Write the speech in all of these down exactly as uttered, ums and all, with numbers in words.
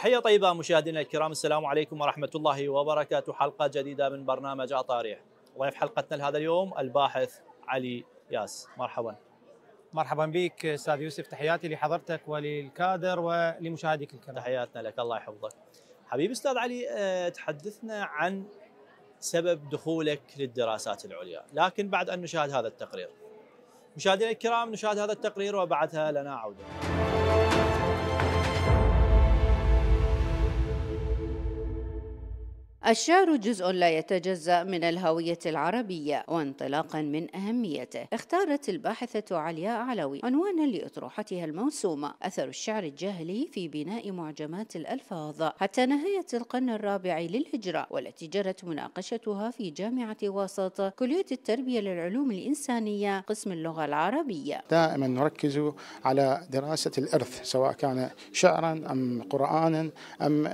تحية طيبة مشاهدينا الكرام، السلام عليكم ورحمة الله وبركاته. حلقة جديدة من برنامج أطاريح. ضيف حلقتنا لهذا اليوم الباحث علي ياس. مرحبا. مرحبا بك أستاذ يوسف، تحياتي لحضرتك وللكادر ولمشاهديك الكرام. تحياتنا لك، الله يحفظك. حبيبي أستاذ علي، تحدثنا عن سبب دخولك للدراسات العليا، لكن بعد أن نشاهد هذا التقرير. مشاهدينا الكرام، نشاهد هذا التقرير وبعدها لنا عودة. الشعر جزء لا يتجزأ من الهوية العربية، وانطلاقا من أهميته اختارت الباحثة علياء علوي عنوانا لأطروحتها الموسومة أثر الشعر الجاهلي في بناء معجمات الألفاظ حتى نهاية القرن الرابع للهجرة، والتي جرت مناقشتها في جامعة واسط كلية التربية للعلوم الإنسانية قسم اللغة العربية. دائما نركز على دراسة الإرث سواء كان شعرا أم قرآنا أم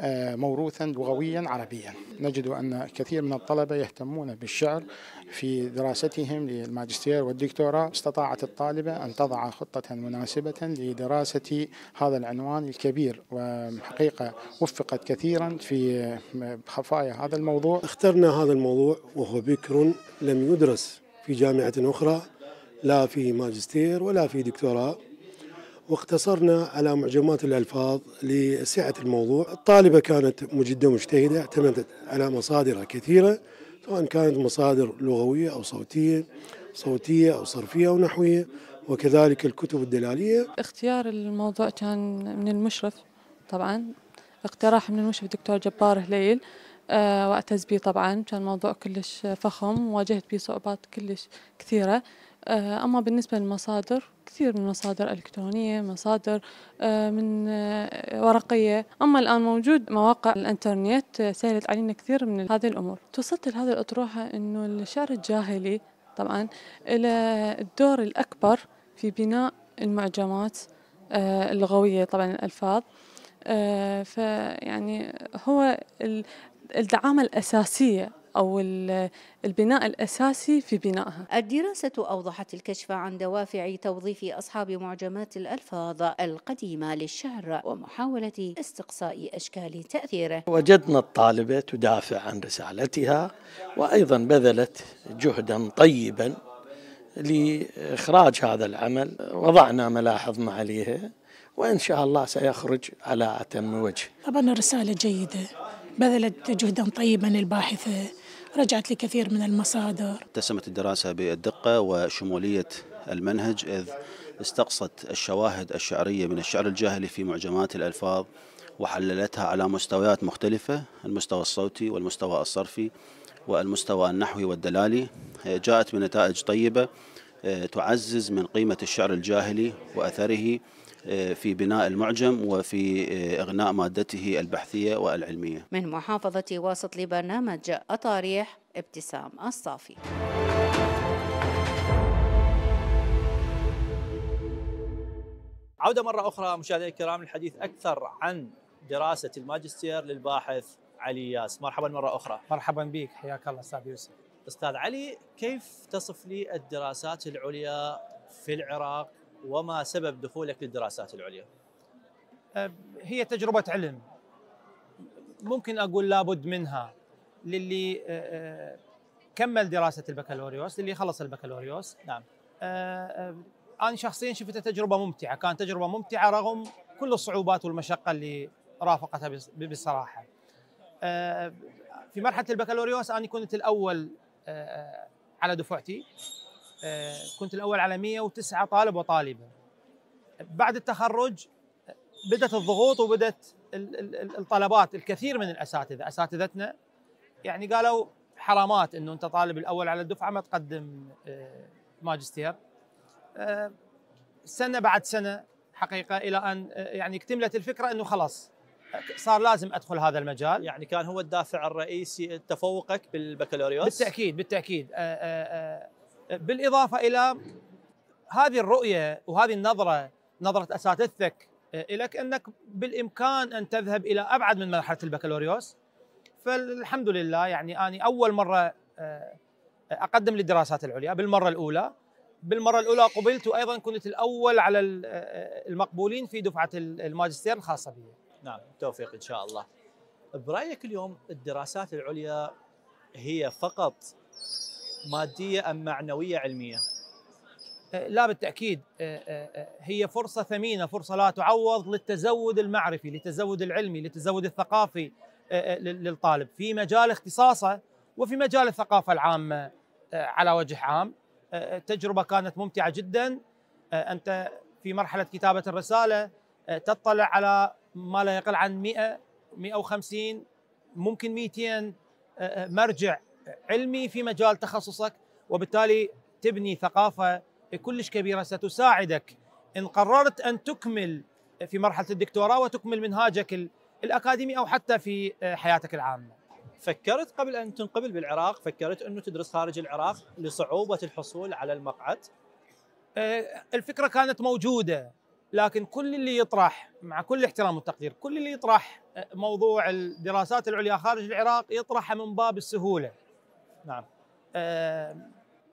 موروثا لغويا عربيا. نجد أن كثير من الطلبة يهتمون بالشعر في دراستهم للماجستير والدكتوراه. استطاعت الطالبة أن تضع خطة مناسبة لدراسة هذا العنوان الكبير، وحقيقة وفقت كثيرا في خفايا هذا الموضوع. اخترنا هذا الموضوع وهو بكر لم يدرس في جامعة أخرى، لا في ماجستير ولا في دكتوراه، واقتصرنا على معجمات الألفاظ لسعة الموضوع. الطالبة كانت مجدة مجتهدة، اعتمدت على مصادر كثيرة سواء كانت مصادر لغوية أو صوتية صوتية أو صرفية أو نحوية، وكذلك الكتب الدلالية. اختيار الموضوع كان من المشرف، طبعا اقتراح من المشرف الدكتور جبار هليل، أه واعتز به طبعا. كان موضوع كلش فخم، واجهت به صعوبات كلش كثيرة. أما بالنسبة للمصادر، كثير من مصادر إلكترونية، مصادر من ورقية. أما الآن موجود مواقع الإنترنت، سهلت علينا كثير من هذه الأمور. توصلت لهذه الأطروحة إنه الشعر الجاهلي طبعاً إلى الدور الأكبر في بناء المعجمات اللغوية، طبعاً الألفاظ، فيعني هو الدعامة الأساسية أو البناء الأساسي في بنائها. الدراسة أوضحت الكشف عن دوافع توظيف أصحاب معجمات الألفاظ القديمة للشعر ومحاولة استقصاء أشكال تأثيره. وجدنا الطالبة تدافع عن رسالتها، وأيضا بذلت جهدا طيبا لإخراج هذا العمل. وضعنا ملاحظنا عليها وإن شاء الله سيخرج على أتم وجه. طبعا الرسالة جيدة، بذلت جهدا طيبا الباحثة، رجعت لكثير من المصادر. اتسمت الدراسة بالدقة وشمولية المنهج، إذ استقصت الشواهد الشعرية من الشعر الجاهلي في معجمات الألفاظ وحللتها على مستويات مختلفة: المستوى الصوتي والمستوى الصرفي والمستوى النحوي والدلالي. جاءت بنتائج طيبة تعزز من قيمة الشعر الجاهلي وأثره في بناء المعجم وفي إغناء مادته البحثية والعلمية. من محافظة واسط لبرنامج أطاريح، ابتسام الصافي. عودة مرة أخرى مشاهدينا الكرام للحديث أكثر عن دراسة الماجستير للباحث علي ياس. مرحبا مرة أخرى. مرحبا بك، حياك الله أستاذ يوسف. أستاذ علي، كيف تصف لي الدراسات العليا في العراق وما سبب دخولك للدراسات العليا؟ هي تجربة علم ممكن أقول لابد منها للي كمل دراسة البكالوريوس، للي خلص البكالوريوس. نعم، أنا شخصيا شفتها تجربة ممتعة، كانت تجربة ممتعة رغم كل الصعوبات والمشقة اللي رافقتها بصراحة. في مرحلة البكالوريوس أنا كنت الأول على دفعتي، كنت الأول على مئة وتسعة طالب وطالبة. بعد التخرج بدأت الضغوط وبدأت الطلبات، الكثير من الأساتذة أساتذتنا يعني قالوا حرامات أنه أنت طالب الأول على الدفعة ما تقدم ماجستير. سنة بعد سنة حقيقة إلى أن يعني اكتملت الفكرة أنه خلاص صار لازم أدخل هذا المجال. يعني كان هو الدافع الرئيسي تفوقك بالبكالوريوس؟ بالتأكيد بالتأكيد، بالإضافة إلى هذه الرؤية وهذه النظرة، نظرة أساتذتك لك أنك بالإمكان أن تذهب إلى أبعد من مرحلة البكالوريوس. فالحمد لله يعني أنا أول مرة أقدم للدراسات العليا بالمرة الأولى، بالمرة الأولى قبلت، وأيضا كنت الأول على المقبولين في دفعة الماجستير الخاصة بي. نعم بالتوفيق إن شاء الله. برأيك اليوم الدراسات العليا هي فقط مادية أم معنوية علمية؟ لا بالتأكيد هي فرصة ثمينة، فرصة لا تعوض للتزود المعرفي، للتزود العلمي، للتزود الثقافي للطالب في مجال اختصاصه وفي مجال الثقافة العامة على وجه عام. التجربة كانت ممتعة جدا. أنت في مرحلة كتابة الرسالة تطلع على ما لا يقل عن مئة مئة وخمسين ممكن مئتين مرجع علمي في مجال تخصصك، وبالتالي تبني ثقافة كلش كبيرة ستساعدك إن قررت أن تكمل في مرحلة الدكتوراه وتكمل منهاجك الأكاديمي أو حتى في حياتك العامة. فكرت قبل أن تنقبل بالعراق، فكرت أنه تدرس خارج العراق لصعوبة الحصول على المقعد؟ الفكرة كانت موجودة، لكن كل اللي يطرح، مع كل احترام والتقدير، كل اللي يطرح موضوع الدراسات العليا خارج العراق يطرحه من باب السهولة. نعم.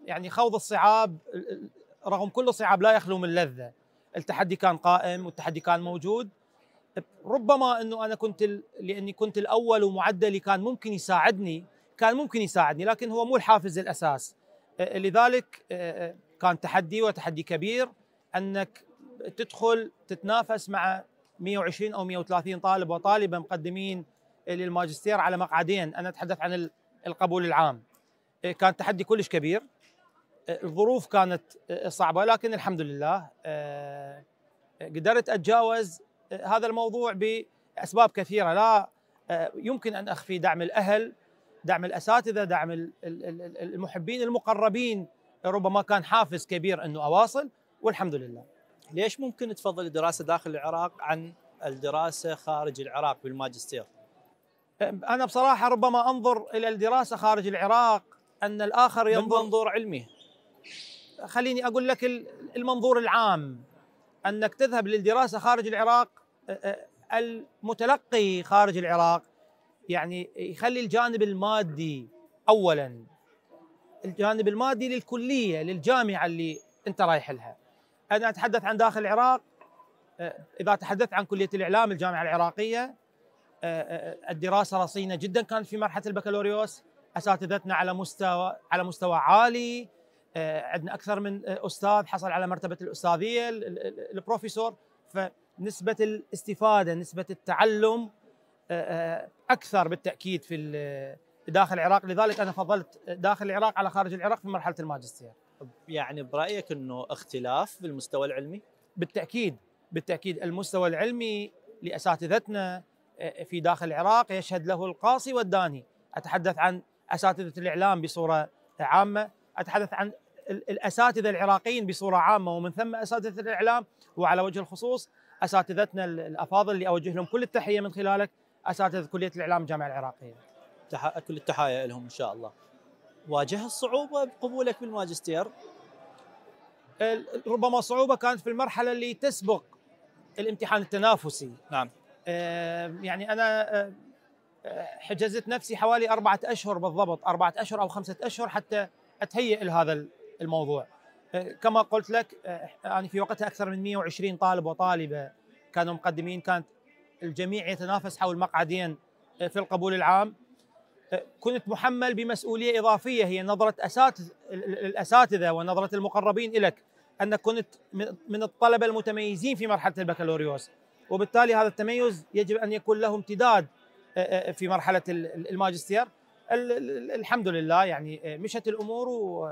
يعني خوض الصعاب رغم كل الصعاب لا يخلو من لذة. التحدي كان قائم والتحدي كان موجود. ربما انه انا كنت ال... لاني كنت الاول ومعدلي كان ممكن يساعدني، كان ممكن يساعدني، لكن هو مو الحافز الاساس. لذلك كان تحدي وتحدي كبير انك تدخل تتنافس مع مئة وعشرين او مئة وثلاثين طالب وطالبه مقدمين للماجستير على مقعدين، انا اتحدث عن القبول العام. كان تحدي كلش كبير. الظروف كانت صعبة، لكن الحمد لله قدرت أتجاوز هذا الموضوع بأسباب كثيرة. لا يمكن أن أخفي دعم الأهل، دعم الأساتذة، دعم المحبين المقربين، ربما كان حافز كبير أنه أواصل، والحمد لله. ليش ممكن تفضل الدراسة داخل العراق عن الدراسة خارج العراق بالماجستير؟ أنا بصراحة ربما أنظر إلى الدراسة خارج العراق أن الآخر ينظر من منظور علمي. خليني أقول لك المنظور العام، أنك تذهب للدراسة خارج العراق، المتلقي خارج العراق يعني يخلي الجانب المادي أولاً، الجانب المادي للكلية، للجامعة اللي أنت رايح لها. أنا أتحدث عن داخل العراق، إذا تحدثت عن كلية الإعلام الجامعة العراقية الدراسة رصينة جداً، كانت في مرحلة البكالوريوس أساتذتنا على مستوى على مستوى عالي، عندنا أكثر من أستاذ حصل على مرتبة الأستاذية، البروفيسور، فنسبة الاستفادة، نسبة التعلم أكثر بالتأكيد في داخل العراق. لذلك أنا فضلت داخل العراق على خارج العراق في مرحلة الماجستير. يعني برأيك أنه اختلاف بالمستوى العلمي؟ بالتأكيد بالتأكيد. المستوى العلمي لأساتذتنا في داخل العراق يشهد له القاصي والداني. أتحدث عن أساتذة الإعلام بصورة عامة، أتحدث عن الأساتذة العراقيين بصورة عامة، ومن ثم أساتذة الإعلام، وعلى وجه الخصوص أساتذتنا الأفاضل اللي أوجه لهم كل التحية من خلالك، أساتذة كلية الإعلام الجامعة العراقية. تح... كل التحايا لهم إن شاء الله. واجه الصعوبة بقبولك بالماجستير؟ ربما الصعوبة كانت في المرحلة اللي تسبق الامتحان التنافسي. نعم. يعني أنا حجزت نفسي حوالي أربعة أشهر بالضبط، أربعة أشهر أو خمسة أشهر حتى أتهيئ لهذا الموضوع. كما قلت لك يعني في وقتها أكثر من مئة وعشرين طالب وطالبة كانوا مقدمين، كانت الجميع يتنافس حول مقعدين في القبول العام. كنت محمل بمسؤولية إضافية هي نظرة الأساتذة ونظرة المقربين إليك، أنك كنت من الطلبة المتميزين في مرحلة البكالوريوس، وبالتالي هذا التميز يجب أن يكون له امتداد في مرحلة الماجستير. الحمد لله يعني مشت الأمور، و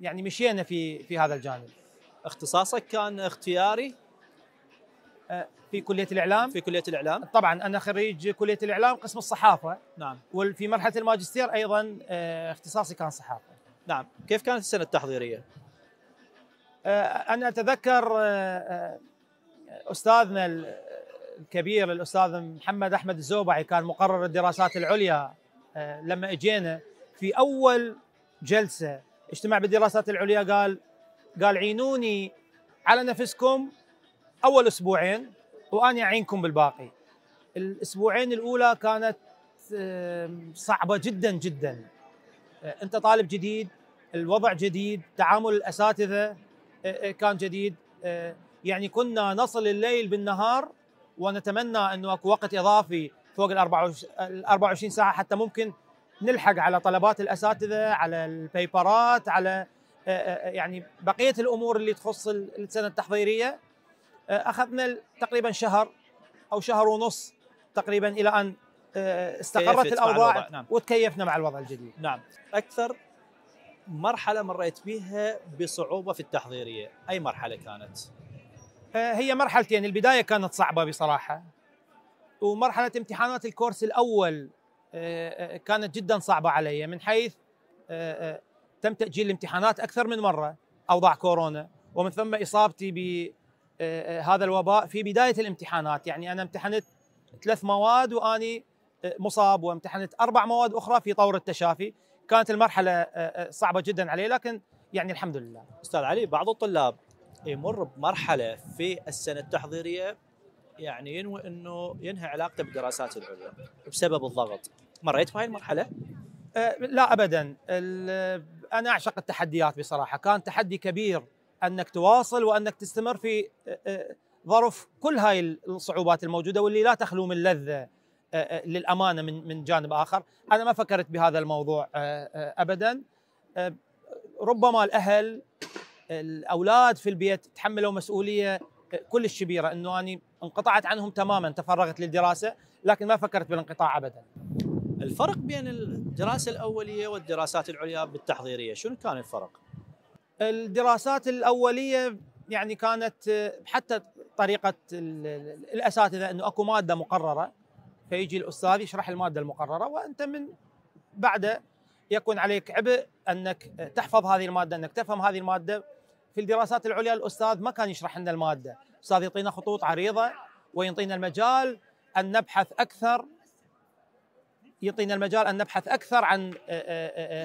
يعني مشينا في في هذا الجانب. اختصاصك كان اختياري في كلية الإعلام؟ في كلية الإعلام طبعا، أنا خريج كلية الإعلام قسم الصحافة. نعم. وفي مرحلة الماجستير أيضا اختصاصي كان صحافة. نعم. كيف كانت السنة التحضيرية؟ أنا أتذكر أستاذنا الكبير الأستاذ محمد أحمد الزوبعي، كان مقرر الدراسات العليا، لما اجينا في أول جلسة اجتماع بالدراسات العليا قال قال عينوني على نفسكم أول أسبوعين وأنا أعينكم بالباقي. الأسبوعين الأولى كانت صعبة جدا جدا، أنت طالب جديد، الوضع جديد، تعامل الأساتذة كان جديد، يعني كنا نصل الليل بالنهار ونتمنى انه اكو وقت اضافي فوق ال أربعة وعشرين ساعه حتى ممكن نلحق على طلبات الاساتذه، على البيبرات، على يعني بقيه الامور اللي تخص السنه التحضيريه. اخذنا تقريبا شهر او شهر ونص تقريبا الى ان استقرت الاوضاع. نعم. وتكيفنا مع الوضع الجديد. نعم. اكثر مرحله مريت بها بصعوبه في التحضيريه اي مرحله كانت؟ هي مرحلتين، البدايه كانت صعبه بصراحه، ومرحله امتحانات الكورس الاول كانت جدا صعبه علي، من حيث تم تاجيل الامتحانات اكثر من مره، اوضاع كورونا، ومن ثم اصابتي بهذا الوباء في بدايه الامتحانات. يعني انا امتحنت ثلاث مواد واني مصاب، وامتحنت اربع مواد اخرى في طور التشافي. كانت المرحله صعبه جدا علي، لكن يعني الحمد لله. استاذ علي، بعض الطلاب يمر بمرحله في السنه التحضيريه يعني ينوي انه ينهي علاقته بالدراسات العليا بسبب الضغط، مريت بهاي المرحله؟ أه لا ابدا، انا اعشق التحديات بصراحه، كان تحدي كبير انك تواصل وانك تستمر في أه ظرف كل هاي الصعوبات الموجوده واللي لا تخلو من لذه للامانه من من جانب اخر. انا ما فكرت بهذا الموضوع ابدا. ربما الاهل، الاولاد في البيت تحملوا مسؤوليه كلش كبيره، انه اني انقطعت عنهم تماما، تفرغت للدراسه، لكن ما فكرت بالانقطاع ابدا. الفرق بين الدراسه الاوليه والدراسات العليا بالتحضيريه، شنو كان الفرق؟ الدراسات الاوليه يعني كانت حتى طريقه الاساتذه انه اكو ماده مقرره، فيجي الاستاذ يشرح الماده المقرره، وانت من بعده يكون عليك عبء انك تحفظ هذه الماده، انك تفهم هذه الماده. في الدراسات العليا الاستاذ ما كان يشرح لنا الماده، الاستاذ يعطينا خطوط عريضه ويعطينا المجال ان نبحث اكثر، يعطينا المجال ان نبحث اكثر عن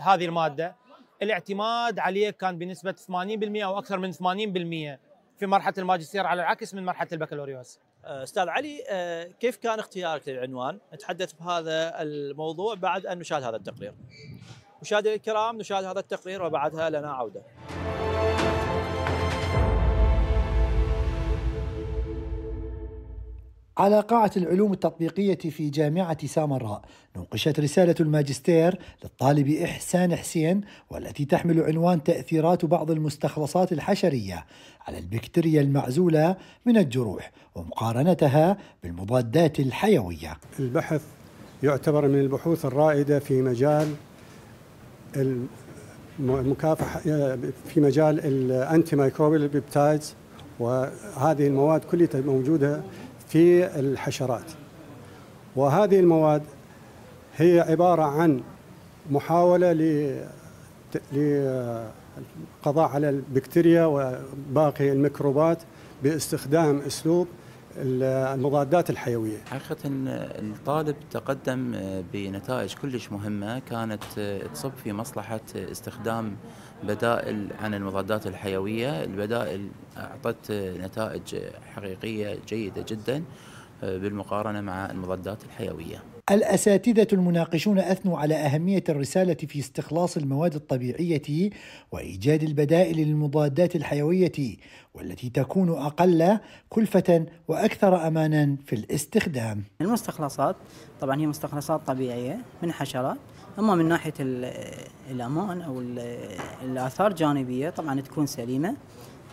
هذه الماده. الاعتماد عليه كان بنسبه ثمانين بالمئة او اكثر من ثمانين بالمئة في مرحله الماجستير، على العكس من مرحله البكالوريوس. استاذ علي، كيف كان اختيارك للعنوان؟ نتحدث بهذا الموضوع بعد ان نشاهد هذا التقرير. مشاهدينا الكرام، نشاهد هذا التقرير وبعدها لنا عوده. على قاعة العلوم التطبيقية في جامعة سامراء نوقشت رسالة الماجستير للطالب احسان حسين، والتي تحمل عنوان تأثيرات بعض المستخلصات الحشرية على البكتيريا المعزولة من الجروح ومقارنتها بالمضادات الحيوية. البحث يعتبر من البحوث الرائدة في مجال المكافحة، في مجال الانتي مايكروبيال بيبتايدز، وهذه المواد كلها موجودة في الحشرات، وهذه المواد هي عبارة عن محاولة للقضاء على البكتيريا وباقي الميكروبات باستخدام أسلوب المضادات الحيوية. حقيقة الطالب تقدم بنتائج كلش مهمة كانت تصب في مصلحة استخدام بدائل عن المضادات الحيوية. البدائل أعطت نتائج حقيقية جيدة جدا بالمقارنة مع المضادات الحيوية. الأساتذة المناقشون أثنوا على أهمية الرسالة في استخلاص المواد الطبيعية وإيجاد البدائل للمضادات الحيوية، والتي تكون أقل كلفة وأكثر أمانا في الاستخدام. المستخلصات طبعا هي مستخلصات طبيعية من حشرات، أما من ناحية الأمان أو الآثار الجانبية طبعا تكون سليمة،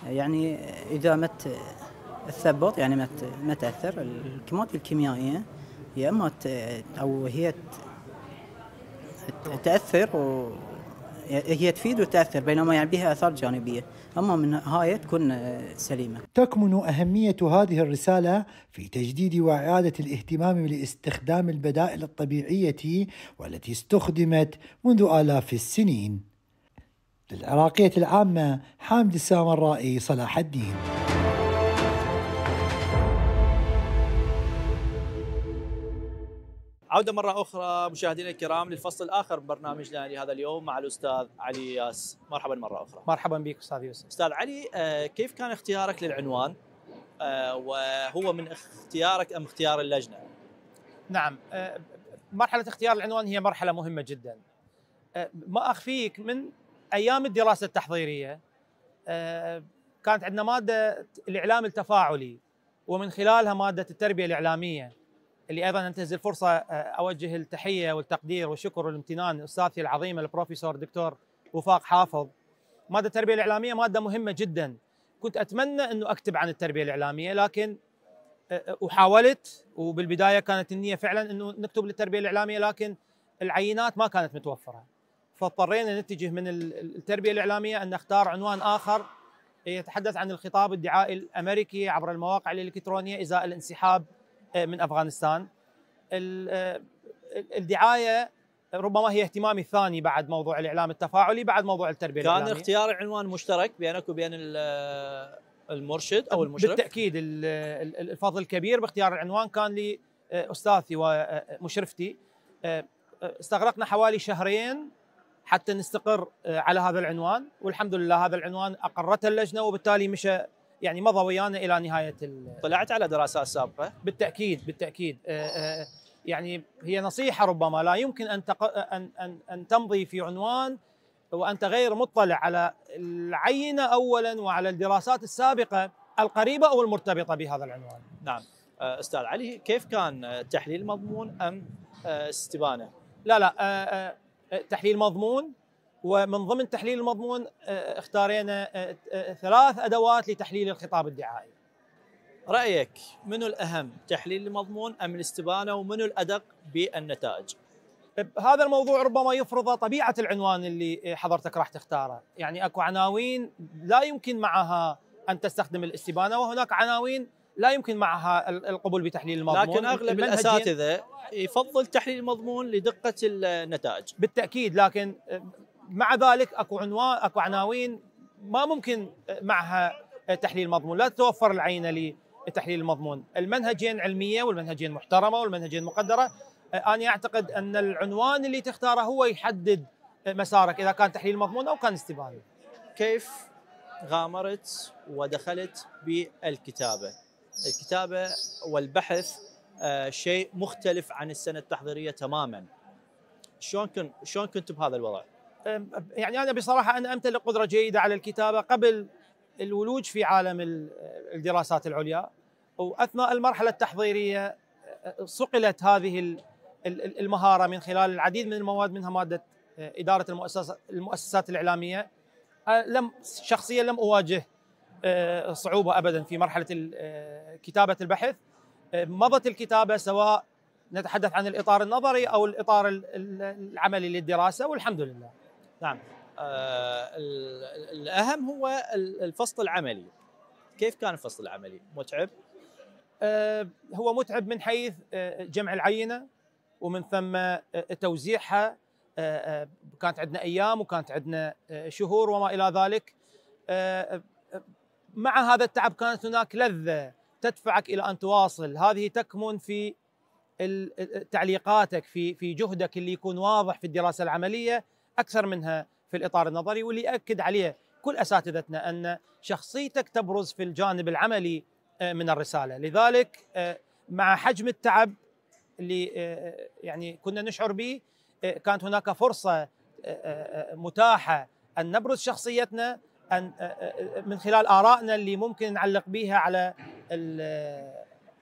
يعني إذا ما تثبط يعني ما تأثر. الكميات الكيميائية يا اما او هي تاثر و هي تفيد وتاثر، بينما يعني بها اثار جانبيه، اما من هاي تكون سليمه. تكمن اهميه هذه الرساله في تجديد واعاده الاهتمام لاستخدام البدائل الطبيعيه والتي استخدمت منذ آلاف السنين. للعراقيه العامه، حامد السامرائي، صلاح الدين. عودة مرة أخرى مشاهدينا الكرام للفصل الآخر ببرنامجنا لهذا اليوم مع الأستاذ علي ياس. مرحبا مرة أخرى. مرحبا بك أستاذ يوسف. أستاذ علي، كيف كان اختيارك للعنوان؟ وهو من اختيارك أم اختيار اللجنة؟ نعم، مرحلة اختيار العنوان هي مرحلة مهمة جدا. ما أخفيك، من أيام الدراسة التحضيرية كانت عندنا مادة الإعلام التفاعلي، ومن خلالها مادة التربية الإعلامية، اللي أيضاً أنتهز الفرصة أوجه التحية والتقدير والشكر والامتنان لأستاذتي العظيمة البروفيسور دكتور وفاق حافظ. مادة التربية الإعلامية مادة مهمة جداً، كنت أتمنى أنه أكتب عن التربية الإعلامية، لكن وحاولت، وبالبداية كانت النية فعلاً أنه نكتب للتربية الإعلامية، لكن العينات ما كانت متوفرة، فاضطرينا نتجه من التربية الإعلامية أن نختار عنوان آخر يتحدث عن الخطاب الدعائي الأمريكي عبر المواقع الإلكترونية إزاء الانسحاب من أفغانستان. الدعاية ربما هي اهتمامي الثاني بعد موضوع الإعلام التفاعلي، بعد موضوع التربية كان الإعلامية. كان اختيار عنوان مشترك بينك وبين المرشد أو المشرف؟ بالتأكيد الفضل الكبير باختيار العنوان كان لي أستاذي ومشرفتي. استغرقنا حوالي شهرين حتى نستقر على هذا العنوان، والحمد لله هذا العنوان أقرته اللجنة، وبالتالي مشى يعني مضى ويانا إلى نهاية. طلعت على دراسات سابقة؟ بالتأكيد بالتأكيد. يعني هي نصيحة ربما، لا يمكن أن أن أن تمضي في عنوان وأنت غير مطلع على العينة أولاً وعلى الدراسات السابقة القريبة أو المرتبطة بهذا العنوان. نعم. أستاذ علي، كيف كان تحليل مضمون أم استبانة؟ لا لا تحليل مضمون، ومن ضمن تحليل المضمون اختارينا ثلاث أدوات لتحليل الخطاب الدعائي. رأيك منو الأهم، تحليل المضمون أم الاستبانة، ومنو الأدق بالنتائج؟ هذا الموضوع ربما يفرض طبيعة العنوان اللي حضرتك راح تختاره، يعني اكو عناوين لا يمكن معها أن تستخدم الاستبانة، وهناك عناوين لا يمكن معها القبول بتحليل المضمون، لكن اغلب الاساتذه يفضل تحليل المضمون لدقه النتائج. بالتاكيد، لكن مع ذلك اكو عنوان اكو عناوين ما ممكن معها تحليل مضمون، لا تتوفر العينه لتحليل المضمون. المنهجين علميه والمنهجين محترمه والمنهجين مقدره. انا اعتقد ان العنوان اللي تختاره هو يحدد مسارك، اذا كان تحليل مضمون او كان استبانه. كيف غامرت ودخلت بالكتابه؟ الكتابة والبحث شيء مختلف عن السنة التحضيرية تماما. شلون كنت شلون كنت بهذا الوضع؟ يعني أنا بصراحة أنا أمتلك قدرة جيدة على الكتابة قبل الولوج في عالم الدراسات العليا، وأثناء المرحلة التحضيرية صقلت هذه المهارة من خلال العديد من المواد، منها مادة إدارة المؤسسات الإعلامية. لم شخصيا لم أواجه صعوبة أبداً في مرحلة كتابة البحث. مضت الكتابة سواء نتحدث عن الإطار النظري أو الإطار العملي للدراسة، والحمد لله. نعم. آه الأهم هو الفصل العملي. كيف كان الفصل العملي؟ متعب؟ آه هو متعب من حيث جمع العينة ومن ثم توزيعها. آه كانت عندنا أيام وكانت عندنا شهور وما إلى ذلك. آه مع هذا التعب كانت هناك لذة تدفعك إلى أن تواصل، هذه تكمن في تعليقاتك، في في جهدك اللي يكون واضح في الدراسة العملية أكثر منها في الإطار النظري، واللي أكد عليه كل أساتذتنا أن شخصيتك تبرز في الجانب العملي من الرسالة. لذلك مع حجم التعب اللي يعني كنا نشعر به، كانت هناك فرصة متاحة أن نبرز شخصيتنا، أن من خلال آرائنا اللي ممكن نعلق بيها على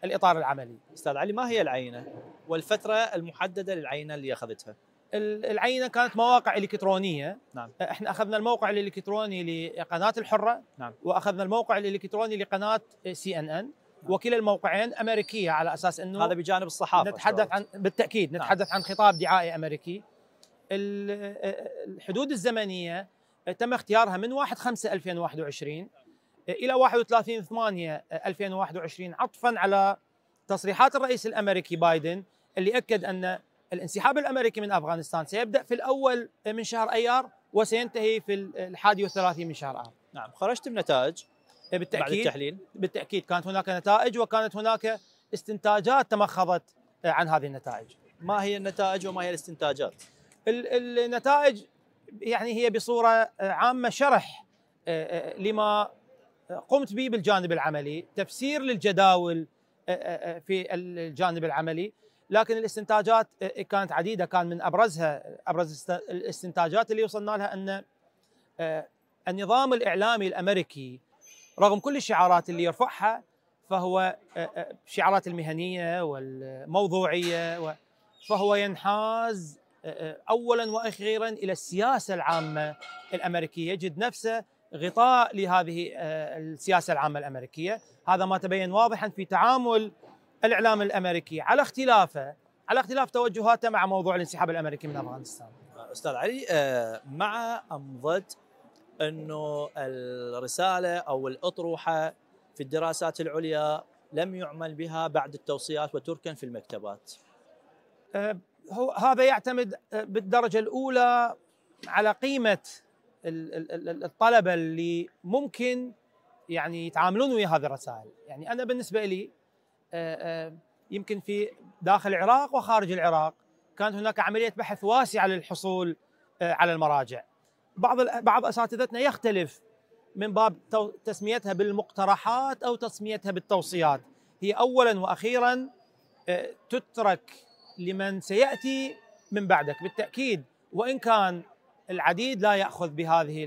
الإطار العملي. أستاذ علي، ما هي العينة والفترة المحددة للعينة اللي أخذتها؟ العينة كانت مواقع إلكترونية. نعم. إحنا أخذنا الموقع الإلكتروني لقناة الحرة. نعم. وأخذنا الموقع الإلكتروني لقناة سي إن إن. نعم. وكلا الموقعين أمريكية، على أساس أنه هذا بجانب الصحافة نتحدث عن. بالتأكيد. نعم. نتحدث عن خطاب دعائي أمريكي. الحدود الزمنية تم اختيارها من واحد خمسة ألفين وواحد وعشرين إلى واحد وثلاثين ثمانية ألفين وواحد وعشرين، عطفاً على تصريحات الرئيس الأمريكي بايدن اللي أكد أن الانسحاب الأمريكي من أفغانستان سيبدأ في الأول من شهر أيار وسينتهي في الحادي والثلاثين من شهر آب. نعم. خرجت بنتائج بالتأكيد بعد التحليل؟ بالتأكيد كانت هناك نتائج، وكانت هناك استنتاجات تمخضت عن هذه النتائج. ما هي النتائج وما هي الاستنتاجات؟ النتائج يعني هي بصورة عامة شرح لما قمت به بالجانب العملي، تفسير للجداول في الجانب العملي، لكن الاستنتاجات كانت عديدة. كان من أبرزها أبرز الاستنتاجات اللي وصلنا لها أن النظام الإعلامي الأمريكي رغم كل الشعارات اللي يرفعها فهو شعارات المهنية والموضوعية، فهو ينحاز أولاً وأخيراً إلى السياسة العامة الأمريكية، يجد نفسه غطاء لهذه السياسة العامة الأمريكية. هذا ما تبين واضحاً في تعامل الإعلام الأمريكي على اختلافه على اختلاف توجهاته مع موضوع الانسحاب الأمريكي من أفغانستان. أستاذ علي، مع أم ضد أنه الرسالة أو الأطروحة في الدراسات العليا لم يعمل بها بعد التوصيات وتركن في المكتبات؟ هو هذا يعتمد بالدرجة الأولى على قيمة الطلبة اللي ممكن يعني يتعاملون ويا هذه الرسائل. يعني أنا بالنسبة لي يمكن في داخل العراق وخارج العراق كانت هناك عملية بحث واسعة للحصول على المراجع. بعض بعض أساتذتنا يختلف من باب تسميتها بالمقترحات أو تسميتها بالتوصيات. هي أولاً وأخيراً تترك لمن سيأتي من بعدك بالتأكيد، وإن كان العديد لا يأخذ بهذه،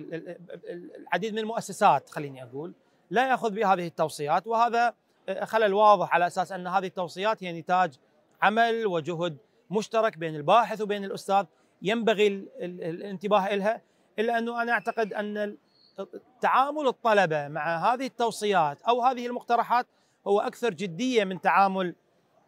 العديد من المؤسسات خليني أقول لا يأخذ بهذه التوصيات، وهذا خلل واضح على أساس أن هذه التوصيات هي نتاج عمل وجهد مشترك بين الباحث وبين الأستاذ ينبغي الانتباه إلها. إلا أنه أنا أعتقد أن تعامل الطلبة مع هذه التوصيات أو هذه المقترحات هو أكثر جدية من تعامل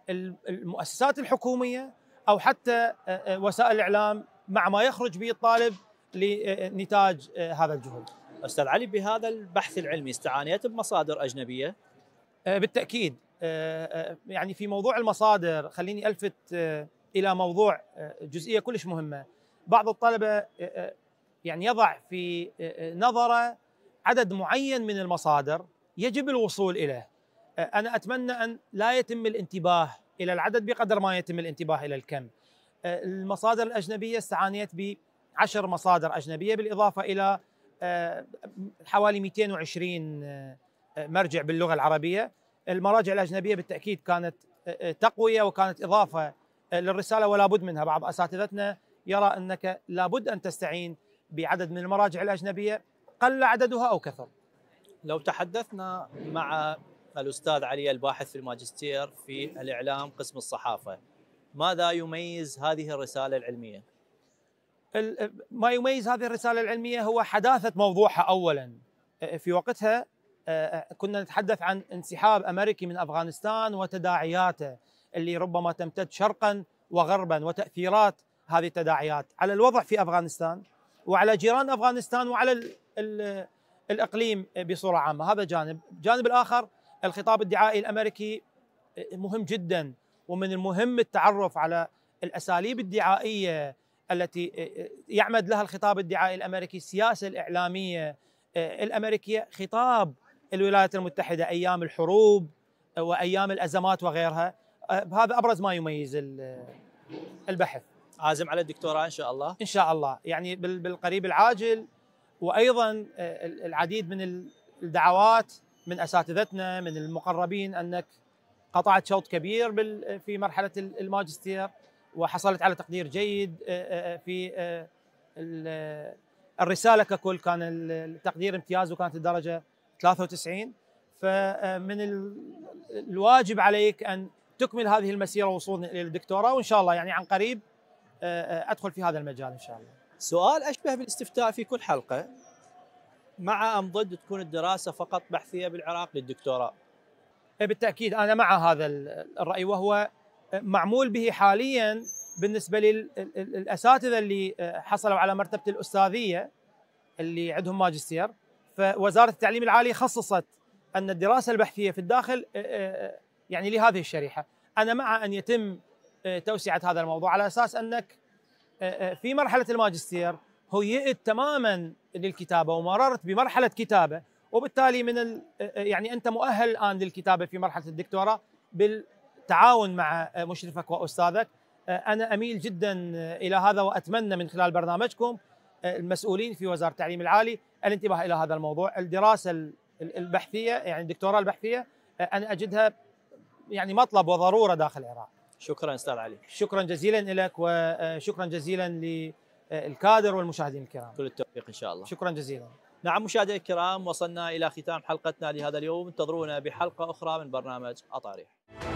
المؤسسات الحكومية أو حتى وسائل الإعلام مع ما يخرج به الطالب لنتاج هذا الجهد. أستاذ علي، بهذا البحث العلمي استعانيت بمصادر أجنبية؟ بالتأكيد، يعني في موضوع المصادر خليني ألفت إلى موضوع جزئية كلش مهمة. بعض الطلبة يعني يضع في نظره عدد معين من المصادر يجب الوصول إليه. أنا أتمنى أن لا يتم الانتباه إلى العدد بقدر ما يتم الانتباه إلى الكم. المصادر الأجنبية استعانيت بعشر مصادر أجنبية بالإضافة إلى حوالي مئتين وعشرين مرجع باللغة العربية. المراجع الأجنبية بالتأكيد كانت تقوية وكانت إضافة للرسالة ولا بد منها. بعض أساتذتنا يرى أنك لا بد أن تستعين بعدد من المراجع الأجنبية قل عددها أو كثر. لو تحدثنا مع الأستاذ علي الباحث في الماجستير في الإعلام قسم الصحافة، ماذا يميز هذه الرسالة العلمية؟ ما يميز هذه الرسالة العلمية هو حداثة موضوعها أولاً. في وقتها كنا نتحدث عن انسحاب أمريكي من أفغانستان وتداعياته اللي ربما تمتد شرقاً وغرباً وتأثيرات هذه التداعيات على الوضع في أفغانستان وعلى جيران أفغانستان وعلى ال ال الإقليم بصورة عامة. هذا جانب. الجانب الآخر الخطاب الدعائي الأمريكي مهم جدا، ومن المهم التعرف على الأساليب الدعائية التي يعمد لها الخطاب الدعائي الأمريكي. السياسة الإعلامية الأمريكية، خطاب الولايات المتحدة أيام الحروب وأيام الأزمات وغيرها، هذا أبرز ما يميز البحث. عازم على الدكتوراه إن شاء الله؟ إن شاء الله، يعني بالقريب العاجل. وأيضا العديد من الدعوات من أساتذتنا من المقربين أنك قطعت شوط كبير في مرحلة الماجستير وحصلت على تقدير جيد في الرسالة ككل، كان التقدير امتياز وكانت الدرجة ثلاثة وتسعين. فمن الواجب عليك أن تكمل هذه المسيرة وصولا إلى الدكتوراه، وإن شاء الله يعني عن قريب أدخل في هذا المجال إن شاء الله. سؤال أشبه بالاستفتاء في كل حلقة، مع أم ضد تكون الدراسة فقط بحثية بالعراق للدكتوراه؟ بالتأكيد أنا مع هذا الرأي، وهو معمول به حاليا بالنسبة للأساتذة اللي حصلوا على مرتبة الأستاذية اللي عندهم ماجستير. فوزارة التعليم العالي خصصت أن الدراسة البحثية في الداخل يعني لهذه الشريحة. أنا مع أن يتم توسعة هذا الموضوع على أساس أنك في مرحلة الماجستير هيئت تماما للكتابة ومررت بمرحلة كتابة، وبالتالي من ال... يعني أنت مؤهل الآن للكتابة في مرحلة الدكتوراه بالتعاون مع مشرفك وأستاذك. أنا أميل جدا إلى هذا، وأتمنى من خلال برنامجكم المسؤولين في وزارة التعليم العالي الانتباه إلى هذا الموضوع. الدراسة البحثية يعني الدكتوراه البحثية أنا أجدها يعني مطلب وضرورة داخل العراق. شكرا أستاذ علي. شكرا جزيلا لك، وشكرا جزيلا للكادر والمشاهدين الكرام. كل التوفيق إن شاء الله. شكرا جزيلا. نعم مشاهدينا الكرام، وصلنا إلى ختام حلقتنا لهذا اليوم، انتظرونا بحلقة أخرى من برنامج أطاريح.